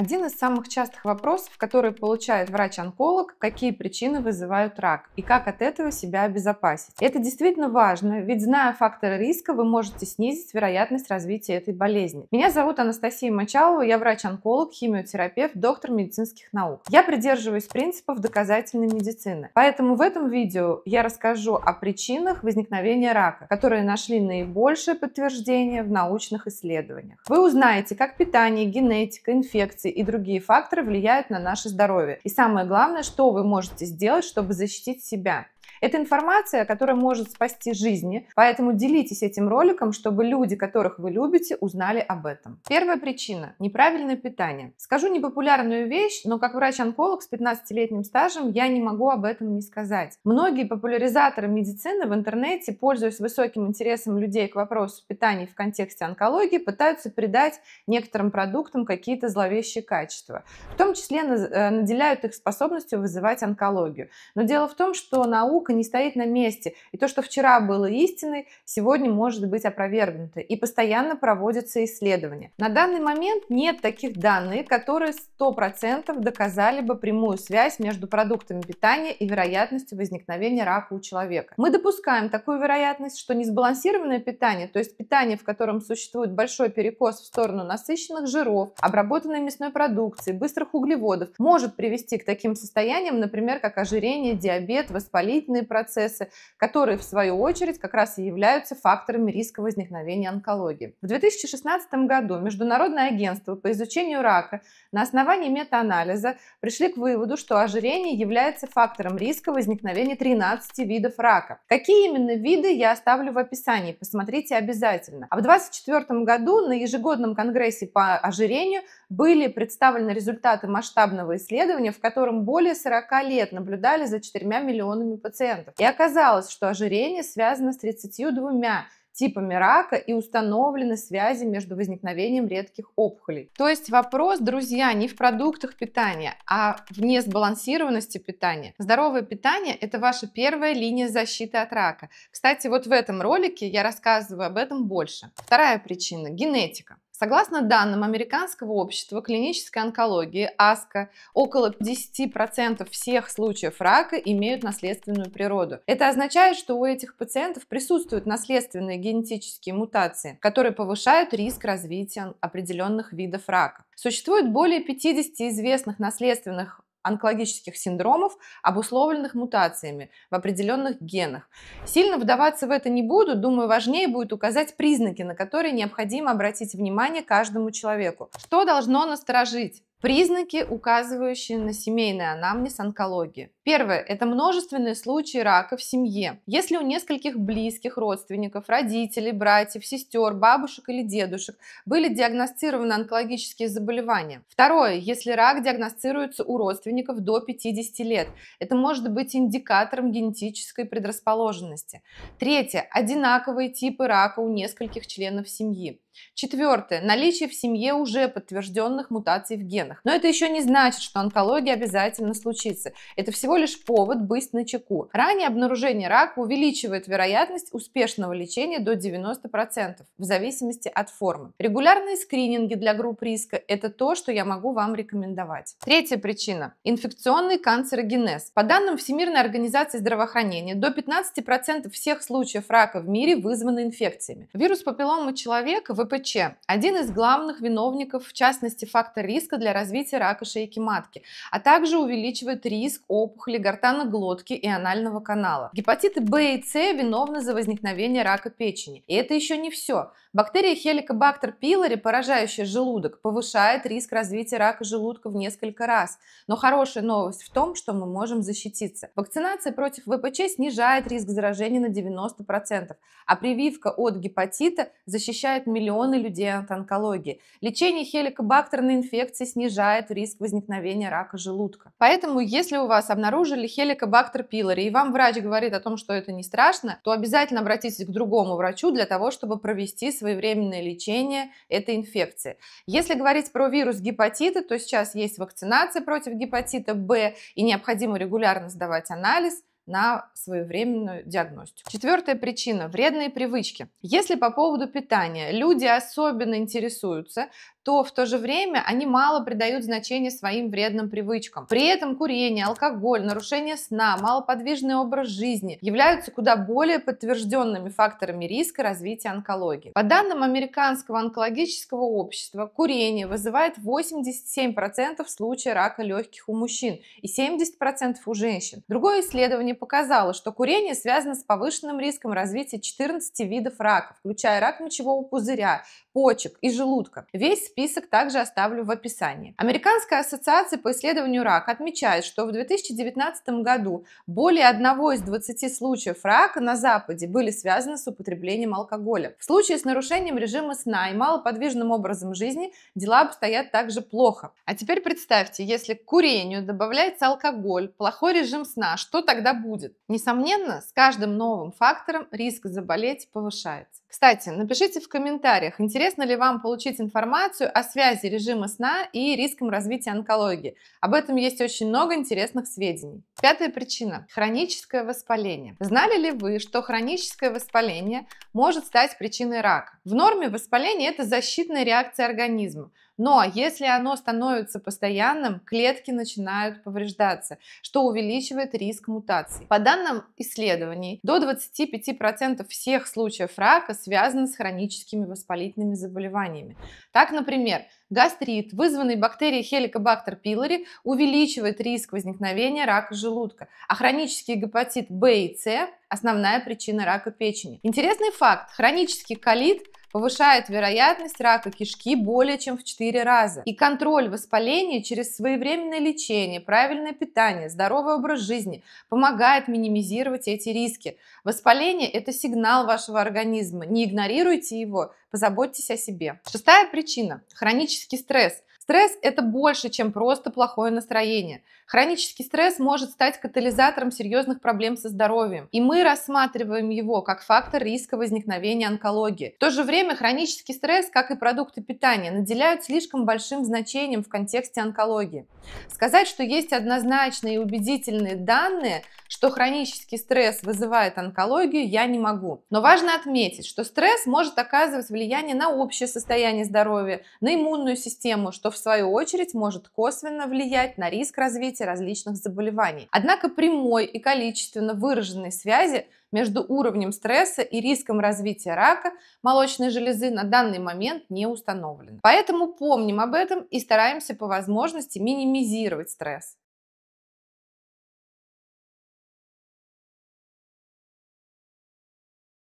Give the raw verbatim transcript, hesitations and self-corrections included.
Один из самых частых вопросов, которые получает врач-онколог, какие причины вызывают рак и как от этого себя обезопасить. Это действительно важно, ведь зная факторы риска, вы можете снизить вероятность развития этой болезни. Меня зовут Анастасия Мочалова, я врач-онколог, химиотерапевт, доктор медицинских наук. Я придерживаюсь принципов доказательной медицины, поэтому в этом видео я расскажу о причинах возникновения рака, которые нашли наибольшее подтверждение в научных исследованиях. Вы узнаете, как питание, генетика, инфекция и другие факторы влияют на наше здоровье. И самое главное, что вы можете сделать, чтобы защитить себя. Это информация, которая может спасти жизни, поэтому делитесь этим роликом, чтобы люди, которых вы любите, узнали об этом. Первая причина – неправильное питание. Скажу непопулярную вещь, но как врач-онколог с пятнадцатилетним стажем я не могу об этом не сказать. Многие популяризаторы медицины в интернете, пользуясь высоким интересом людей к вопросу питания в контексте онкологии, пытаются придать некоторым продуктам какие-то зловещие качества. В том числе наделяют их способностью вызывать онкологию. Но дело в том, что наука не стоит на месте, и то, что вчера было истиной, сегодня может быть опровергнуто, и постоянно проводятся исследования. На данный момент нет таких данных, которые сто процентов доказали бы прямую связь между продуктами питания и вероятностью возникновения рака у человека. Мы допускаем такую вероятность, что несбалансированное питание, то есть питание, в котором существует большой перекос в сторону насыщенных жиров, обработанной мясной продукции, быстрых углеводов, может привести к таким состояниям, например, как ожирение, диабет, воспалительные процессы, которые в свою очередь как раз и являются факторами риска возникновения онкологии. В две тысячи шестнадцатом году Международное агентство по изучению рака на основании метаанализа пришли к выводу, что ожирение является фактором риска возникновения тринадцати видов рака. Какие именно виды, я оставлю в описании, посмотрите обязательно. А в две тысячи двадцать четвёртом году на ежегодном конгрессе по ожирению были представлены результаты масштабного исследования, в котором более сорока лет наблюдали за четырьмя миллионами пациентов. И оказалось, что ожирение связано с тридцатью двумя типами рака и установлены связи между возникновением редких опухолей. То есть вопрос, друзья, не в продуктах питания, а в несбалансированности питания. Здоровое питание – это ваша первая линия защиты от рака. Кстати, вот в этом ролике я рассказываю об этом больше. Вторая причина – генетика. Согласно данным Американского общества клинической онкологии АСКО, около десяти процентов всех случаев рака имеют наследственную природу. Это означает, что у этих пациентов присутствуют наследственные генетические мутации, которые повышают риск развития определенных видов рака. Существует более пятидесяти известных наследственных онкологических синдромов, обусловленных мутациями в определенных генах. Сильно вдаваться в это не буду, думаю, важнее будет указать признаки, на которые необходимо обратить внимание каждому человеку. Что должно насторожить? Признаки, указывающие на семейный анамнез онкологии. Первое – это множественные случаи рака в семье. Если у нескольких близких родственников, родителей, братьев, сестер, бабушек или дедушек были диагностированы онкологические заболевания. Второе – если рак диагностируется у родственников до пятидесяти лет. Это может быть индикатором генетической предрасположенности. Третье – одинаковые типы рака у нескольких членов семьи. Четвертое – наличие в семье уже подтвержденных мутаций в генах. Но это еще не значит, что онкология обязательно случится. Это всего лишь повод быть начеку. Раннее обнаружение рака увеличивает вероятность успешного лечения до девяноста процентов в зависимости от формы. Регулярные скрининги для групп риска – это то, что я могу вам рекомендовать. Третья причина – инфекционный канцерогенез. По данным Всемирной организации здравоохранения, до пятнадцати процентов всех случаев рака в мире вызваны инфекциями. Вирус папилломы человека, вэ пэ че, один из главных виновников, в частности, фактор риска для развития рака шейки матки, а также увеличивает риск опухоли гортаноглотки и анального канала. Гепатиты бэ и це виновны за возникновение рака печени. И это еще не все. Бактерия Helicobacter pylori, поражающая желудок, повышает риск развития рака желудка в несколько раз. Но хорошая новость в том, что мы можем защититься. Вакцинация против вэ пэ че снижает риск заражения на девяносто процентов, а прививка от гепатита защищает миллионы людей от онкологии. Лечение хеликобактерной инфекции снижает риск возникновения рака желудка. Поэтому, если у вас обнаружили Helicobacter pylori и вам врач говорит о том, что это не страшно, то обязательно обратитесь к другому врачу для того, чтобы провести своевременное лечение этой инфекции. Если говорить про вирус гепатита, то сейчас есть вакцинация против гепатита бэ и необходимо регулярно сдавать анализ на своевременную диагностику. Четвертая причина – вредные привычки. Если по поводу питания люди особенно интересуются, то в то же время они мало придают значения своим вредным привычкам. При этом курение, алкоголь, нарушение сна, малоподвижный образ жизни являются куда более подтвержденными факторами риска развития онкологии. По данным Американского онкологического общества, курение вызывает восемьдесят семь процентов случаев рака легких у мужчин и семьдесят процентов у женщин. Другое исследование показало, что курение связано с повышенным риском развития четырнадцати видов рака, включая рак мочевого пузыря, почек и желудка. Весь список также оставлю в описании. Американская ассоциация по исследованию рака отмечает, что в две тысячи девятнадцатом году более одного из двадцати случаев рака на Западе были связаны с употреблением алкоголя. В случае с нарушением режима сна и малоподвижным образом жизни дела обстоят также плохо. А теперь представьте, если к курению добавляется алкоголь, плохой режим сна, что тогда будет? Несомненно, с каждым новым фактором риск заболеть повышается. Кстати, напишите в комментариях, интересно ли вам получить информацию о связи режима сна и риском развития онкологии. Об этом есть очень много интересных сведений. Пятая причина – хроническое воспаление. Знали ли вы, что хроническое воспаление может стать причиной рака? В норме воспаление – это защитная реакция организма. Но если оно становится постоянным, клетки начинают повреждаться, что увеличивает риск мутаций. По данным исследований, до двадцати пяти процентов всех случаев рака связаны с хроническими воспалительными заболеваниями. Так, например, гастрит, вызванный бактерией Helicobacter pylori, увеличивает риск возникновения рака желудка, а хронический гепатит Б и С – основная причина рака печени. Интересный факт: хронический колит повышает вероятность рака кишки более чем в четыре раза. И контроль воспаления через своевременное лечение, правильное питание, здоровый образ жизни помогает минимизировать эти риски. Воспаление – это сигнал вашего организма, не игнорируйте его, позаботьтесь о себе. Шестая причина – хронический стресс. Стресс – это больше, чем просто плохое настроение. Хронический стресс может стать катализатором серьезных проблем со здоровьем, и мы рассматриваем его как фактор риска возникновения онкологии. В то же время хронический стресс, как и продукты питания, наделяют слишком большим значением в контексте онкологии. Сказать, что есть однозначные и убедительные данные, что хронический стресс вызывает онкологию, я не могу. Но важно отметить, что стресс может оказывать влияние на общее состояние здоровья, на иммунную систему, что в в свою очередь может косвенно влиять на риск развития различных заболеваний. Однако прямой и количественно выраженной связи между уровнем стресса и риском развития рака молочной железы на данный момент не установлено. Поэтому помним об этом и стараемся по возможности минимизировать стресс.